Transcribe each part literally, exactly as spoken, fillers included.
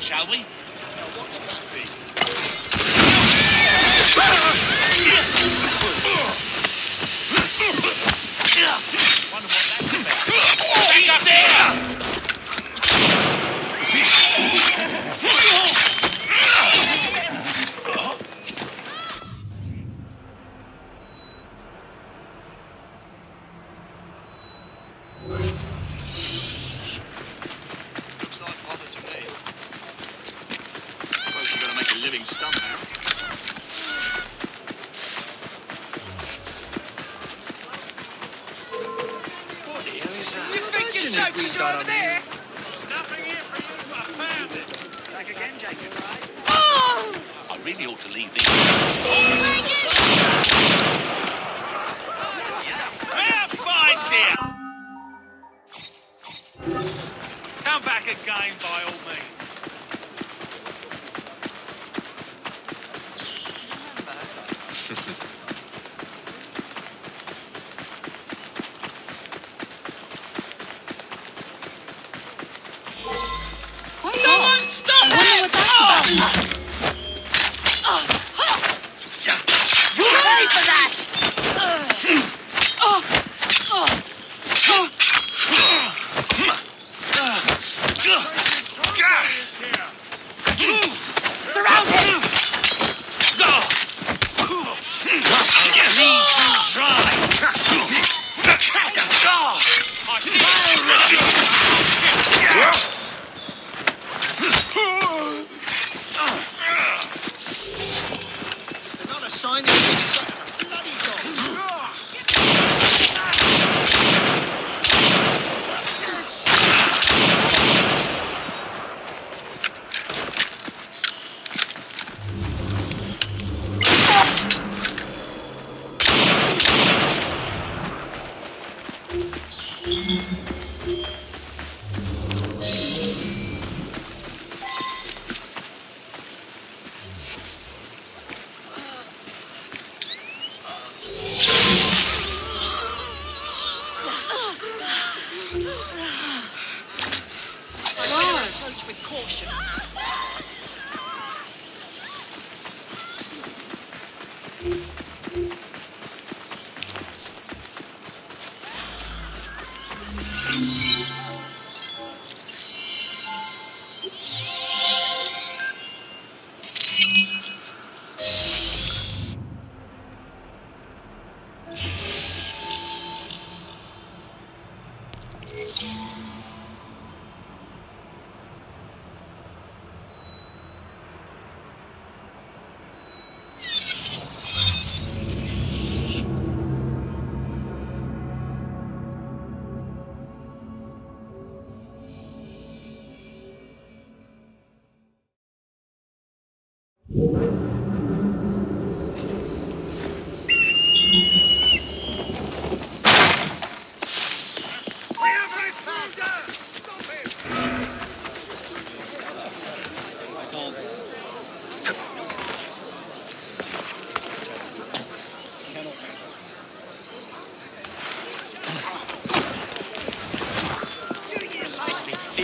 Shall we? Now, what could that be? soap is over there. Stuffing here for you. I found it. Back again, Jacob. Oh! I really ought to leave these. Where finds you? Come back again, by all means.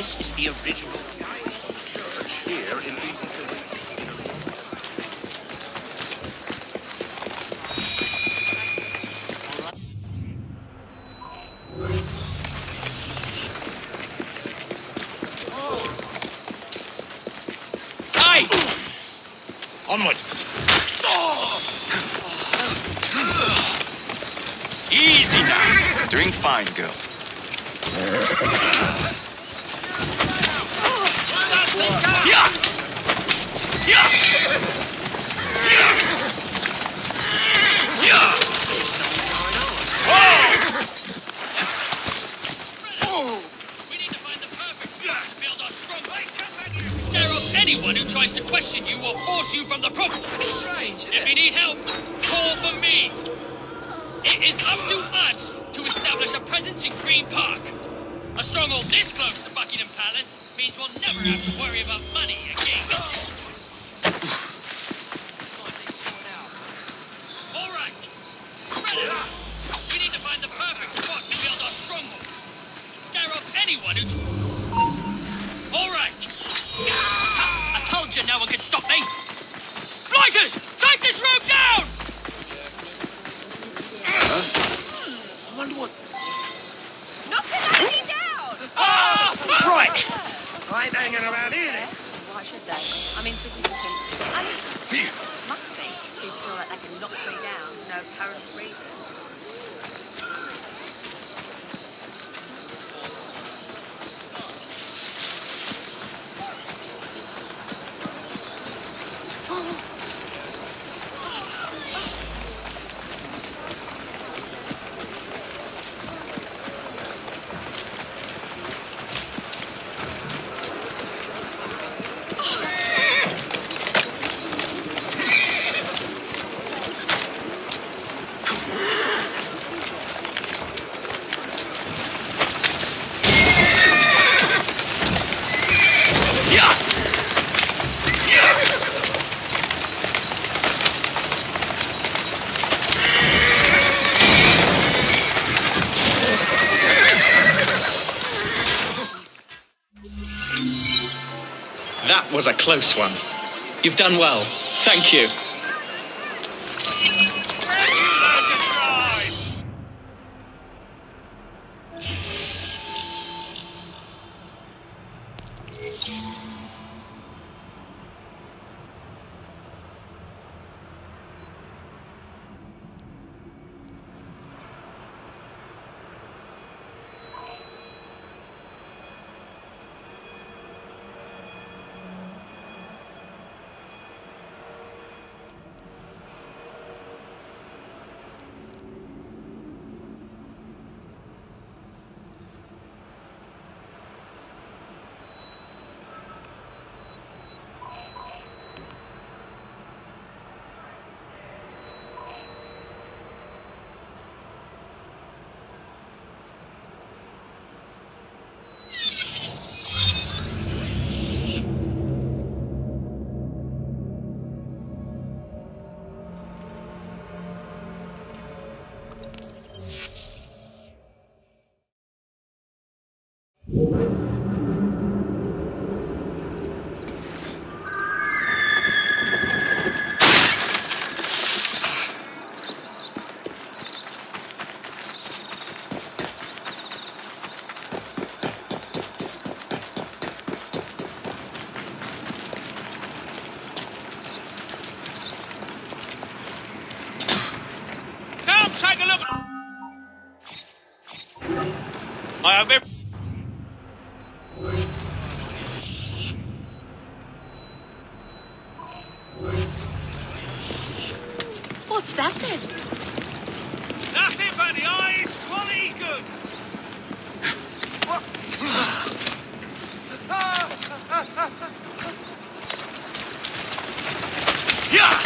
This is the original church here in Buckingham. Easy now. Doing fine, girl. Yeah. Yeah. Yeah. Yeah. Whoa. We need to find the perfect spot to build our strong base. Scare off anyone who tries to question you or force you from the property. Strange. If you need help, call for me. It is up to us to establish a presence in Green Park. A stronghold this close to Buckingham Palace means we'll never have to worry about money again. All right, spread it out. We need to find the perfect spot to build our stronghold. Scare off anyone who... All right. Ha, I told you no one could stop me. Blighters, take this rope down! Huh? I wonder what... Knock it actually down! Ah! Oh, right! I ain't hanging around here then. Why should they? I'm insignificant. I mean, here. Must be. People feel like they can knock me down for no apparent reason. That was a close one. You've done well. Thank you. Take a look. I have every What's that then? Nothing but the eyes, quality good. Yeah.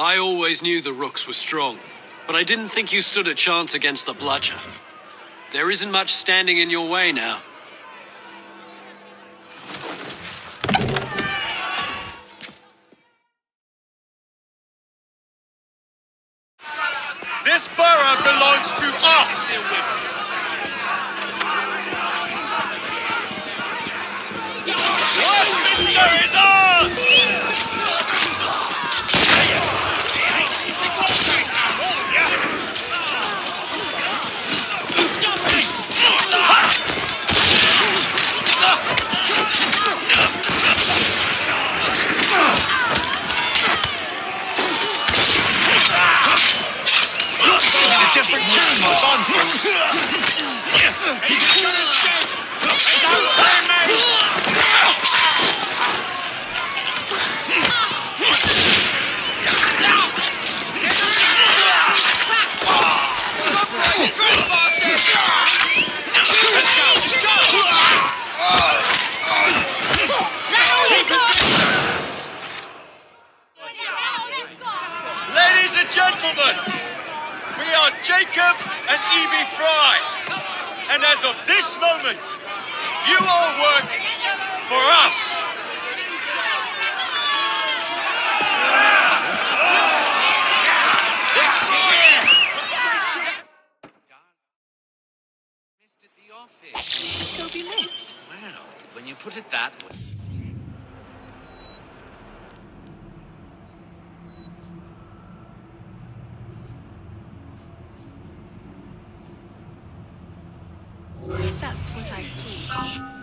I always knew the rooks were strong, but I didn't think you stood a chance against the bludger. There isn't much standing in your way now. This borough belongs to us! Different tune was on for gentlemen, we are Jacob and Evie Fry, and as of this moment, you all work for us. Missed at the office. You'll be missed. Well, when you put it that way. That's what I do.